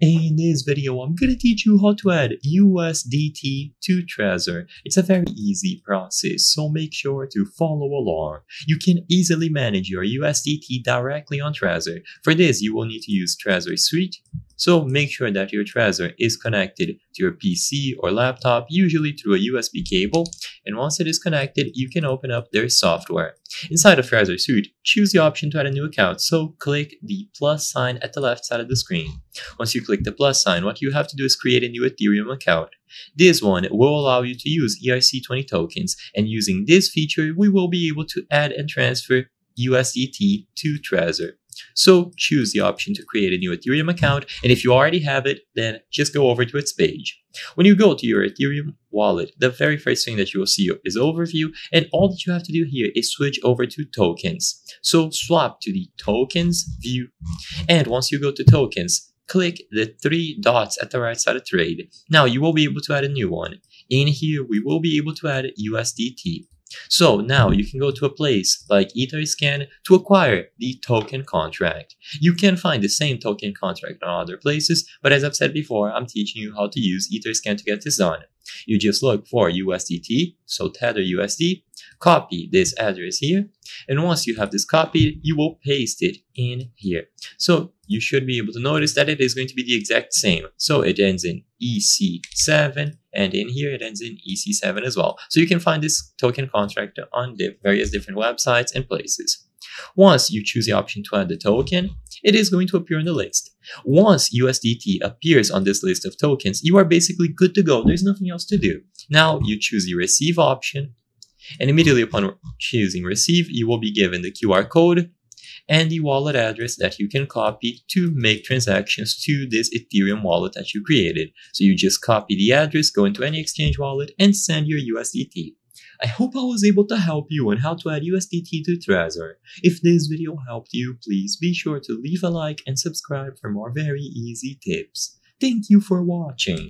In this video, I'm going to teach you how to add USDT to Trezor. It's a very easy process, so make sure to follow along. You can easily manage your USDT directly on Trezor. For this, you will need to use Trezor Suite, so make sure that your Trezor is connected to your PC or laptop, usually through a USB cable, and once it is connected, you can open up their software. Inside of Trezor Suite, choose the option to add a new account, so click the plus sign at the left side of the screen. Once you click the plus sign, what you have to do is create a new Ethereum account. This one will allow you to use ERC20 tokens, and using this feature, we will be able to add and transfer USDT to Trezor. So choose the option to create a new Ethereum account, and if you already have it, then just go over to its page. When you go to your Ethereum wallet, the very first thing that you will see is overview, and all that you have to do here is switch over to tokens. So swap to the tokens view, and once you go to tokens, click the three dots at the right side of trade. Now you will be able to add a new one. In here, we will be able to add USDT. So now you can go to a place like Etherscan to acquire the token contract. You can find the same token contract on other places, but as I've said before, I'm teaching you how to use Etherscan to get this done. You just look for USDT, so Tether USD, copy this address here, and once you have this copied, you will paste it in here. So you should be able to notice that it is going to be the exact same. So it ends in EC7, and in here it ends in EC7 as well. So you can find this token contract on various different websites and places. Once you choose the option to add the token, it is going to appear on the list. Once USDT appears on this list of tokens, you are basically good to go. There's nothing else to do. Now you choose the receive option, and immediately upon choosing receive, you will be given the QR code and the wallet address that you can copy to make transactions to this Ethereum wallet that you created. So you just copy the address, go into any exchange wallet, and send your USDT. I hope I was able to help you on how to add USDT to Trezor. If this video helped you, please be sure to leave a like and subscribe for more very easy tips. Thank you for watching.